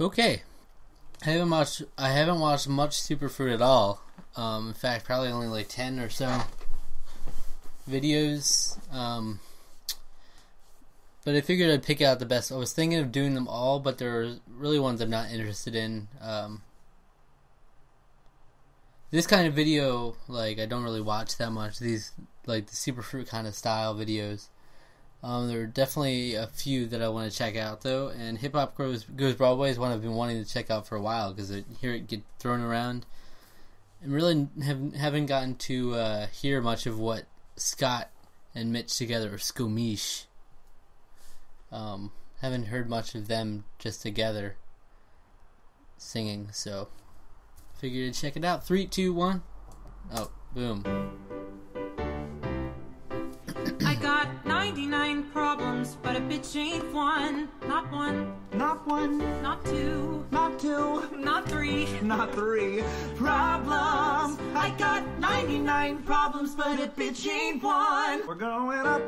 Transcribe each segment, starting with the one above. Okay. I haven't watched much Superfruit at all. In fact, probably only like 10 or so videos. But I figured I'd pick out the best. I was thinking of doing them all, but there are really ones I'm not interested in. This kind of video, like, I don't really watch that much. These, like, the Superfruit kind of style videos. There are definitely a few that I want to check out, though. And Hip Hop Goes Broadway is one I've been wanting to check out for a while, because I hear it get thrown around. And really haven't gotten to hear much of what Scott and Mitch together, or Skumish. Haven't heard much of them just together singing, so figured to check it out. 3, 2, 1. Oh, boom. I got 99 problems, but a bitch ain't one. Not one. Not one. Not two. Not two. Not three. Not three. Problems. I got 99 problems, but a bitch ain't one. We're going up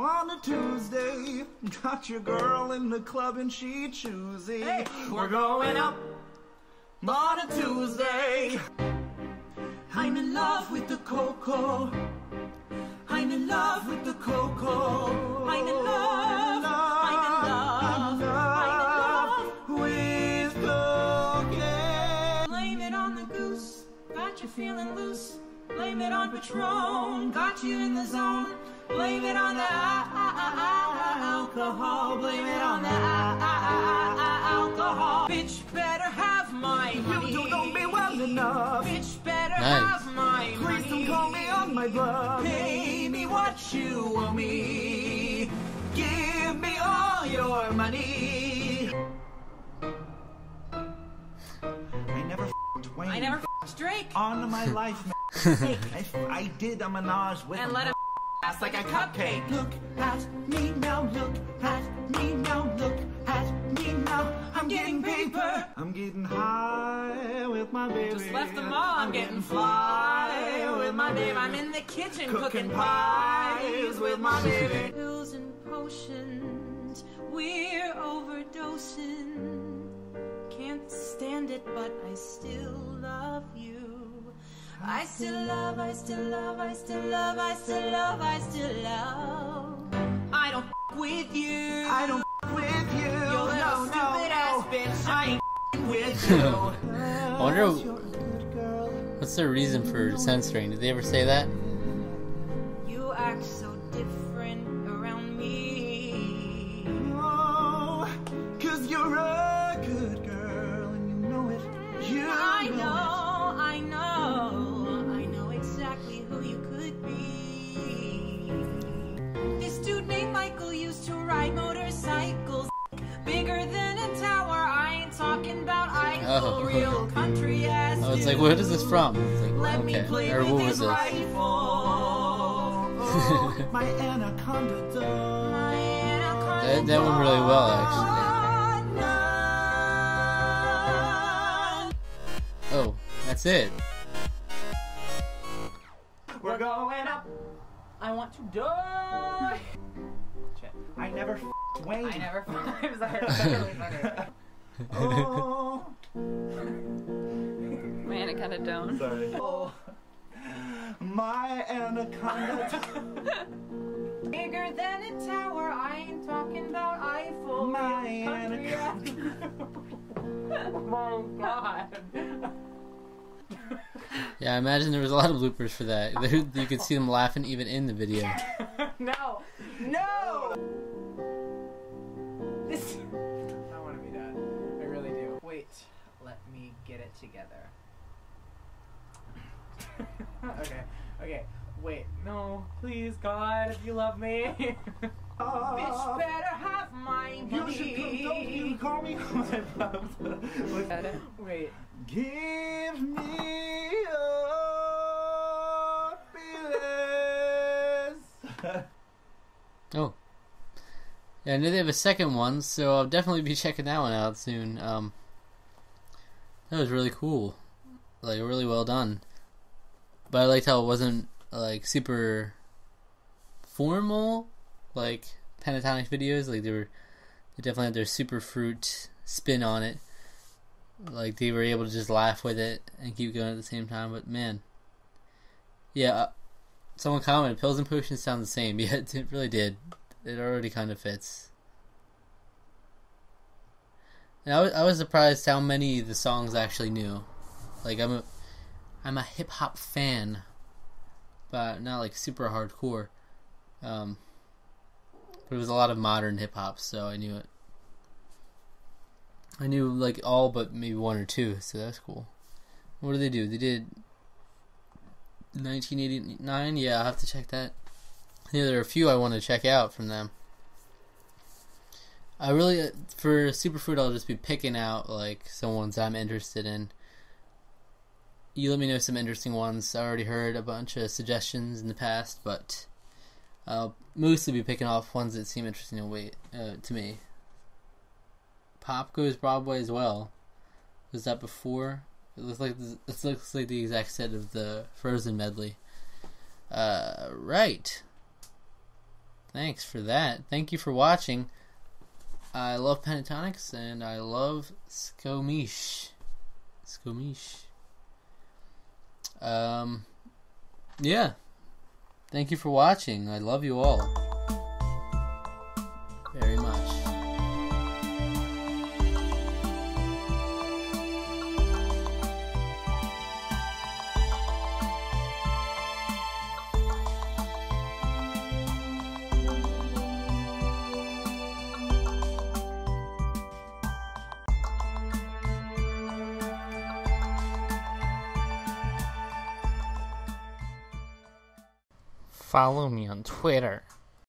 on a Tuesday. Got your girl in the club and she choosy. Hey, we're going up on a Tuesday. I'm in love with the cocoa. I'm in love with the cocoa. I'm in love. I'm in love. I'm in love with cocaine. Blame it on the goose. Got you feeling loose. Blame it on Patron. Got you in the zone. Blame it on the alcohol. Blame it on the alcohol. Bitch, better have my money. You don't be well enough. Bitch, better have my money. Please don't call me on my bluff. Pay me what you owe me. Give me all your money. I never f***ed Dwayne. I never f***ed Drake. On my life, man. I did a menage with and let him ass like a cupcake. Look at me now, look at me now, look at me now. I'm getting paper. I'm getting high with my baby. Just left the mall, I'm getting fly with my babe. I'm in the kitchen cooking pies with my baby. Pills and potions, we're overdosing. Can't stand it, but I still love you. I still love, I still love, I still love, I still love, I still love. I don't f*** with you. I don't f*** with you. Your little stupid ass bitch. I ain't f***ing with you. I wonder what's their reason for censoring. Did they ever say that? You act so different around me. Oh, 'cause you're a good girl and you know it. You I know it. Oh, I was like, where is this from? Like, okay, or what was this? that went really well, actually. Oh, that's it. We're going up. I want to die. I never f***ed Wayne. I never f***ed. Oh. My anaconda don't. Sorry. Oh, my anaconda. Bigger than a tower, I ain't talking about Eiffel. My anaconda. Oh my god. Yeah, I imagine there was a lot of bloopers for that. You could see them laughing even in the video. No. No! This... Get it together. Okay, wait, no, please, God, if you love me. Bitch, better have my money. You call me wait. Give me happiness. Oh. Yeah, I know they have a second one, so I'll definitely be checking that one out soon. That was really cool, like really well done. But I liked how it wasn't like super formal, like Pentatonix videos. Like they definitely had their Superfruit spin on it. Like, they were able to just laugh with it and keep going at the same time. But, man. Yeah, someone commented, pills and potions sound the same. Yeah, it really did. It already kind of fits. And I was surprised how many of the songs I actually knew. Like, I'm a hip-hop fan. But not, like, super hardcore. But it was a lot of modern hip-hop, so I knew it. I knew, like, all but maybe one or two, so that's cool. What did they do? They did 1989? Yeah, I'll have to check that. Yeah, there are a few I want to check out from them. I really, for Superfruit, I'll just be picking out, like, some ones I'm interested in. You let me know some interesting ones. I already heard a bunch of suggestions in the past, but I'll mostly be picking off ones that seem interesting to me. Pop Goes Broadway as well. Was that before? It looks like the exact set of the Frozen medley. Right. Thanks for that. Thank you for watching. I love Pentatonix and I love Skumish. Skumish. Yeah. Thank you for watching. I love you all very much. Follow me on Twitter.